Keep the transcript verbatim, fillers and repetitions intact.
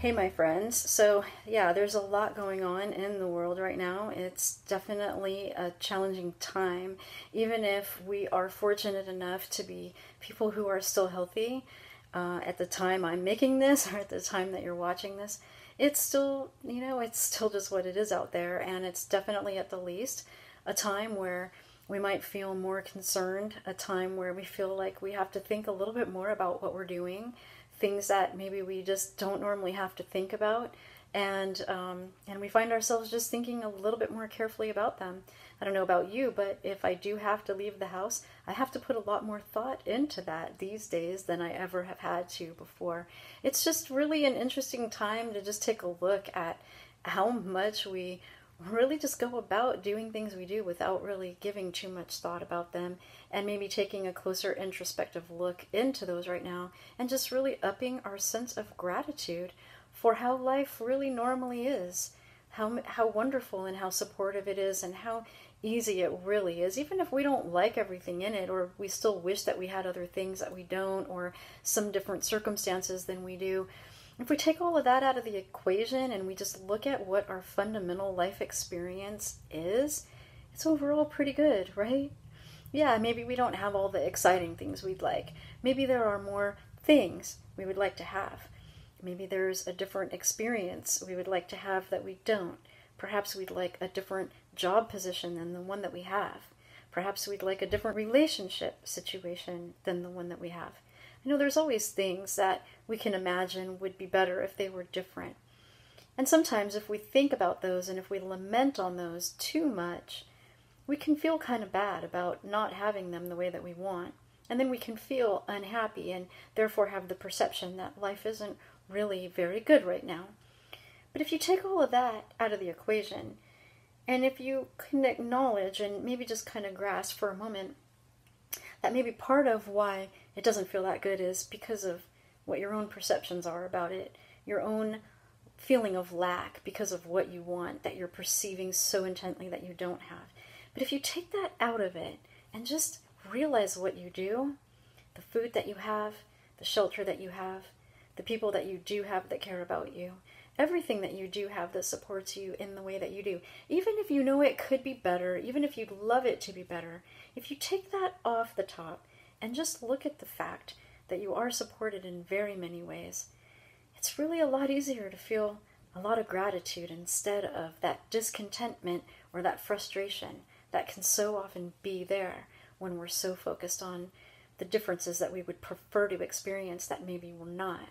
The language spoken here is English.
Hey my friends, so yeah, there's a lot going on in the world right now. It's definitely a challenging time, even if we are fortunate enough to be people who are still healthy. Uh, at the time I'm making this, or at the time that you're watching this, it's still, you know, it's still just what it is out there, and it's definitely at the least a time where we might feel more concerned, a time where we feel like we have to think a little bit more about what we're doing, things that maybe we just don't normally have to think about, and um, and we find ourselves just thinking a little bit more carefully about them. I don't know about you, but if I do have to leave the house, I have to put a lot more thought into that these days than I ever have had to before. It's just really an interesting time to just take a look at how much we really just go about doing things we do without really giving too much thought about them, and maybe taking a closer introspective look into those right now, and just really upping our sense of gratitude for how life really normally is, how, how wonderful and how supportive it is, and how easy it really is, even if we don't like everything in it, or we still wish that we had other things that we don't, or some different circumstances than we do. If we take all of that out of the equation and we just look at what our fundamental life experience is, it's overall pretty good, right? Yeah, maybe we don't have all the exciting things we'd like. Maybe there are more things we would like to have. Maybe there's a different experience we would like to have that we don't. Perhaps we'd like a different job position than the one that we have. Perhaps we'd like a different relationship situation than the one that we have. You know, there's always things that we can imagine would be better if they were different. And sometimes if we think about those and if we lament on those too much, we can feel kind of bad about not having them the way that we want. And then we can feel unhappy and therefore have the perception that life isn't really very good right now. But if you take all of that out of the equation, and if you can acknowledge and maybe just kind of grasp for a moment that maybe part of why it doesn't feel that good is because of what your own perceptions are about it, your own feeling of lack because of what you want that you're perceiving so intently that you don't have. But if you take that out of it and just realize what you do, the food that you have, the shelter that you have, the people that you do have that care about you, everything that you do have that supports you in the way that you do, even if you know it could be better, even if you'd love it to be better, if you take that off the top and just look at the fact that you are supported in very many ways, it's really a lot easier to feel a lot of gratitude instead of that discontentment or that frustration that can so often be there when we're so focused on the differences that we would prefer to experience that maybe we're not.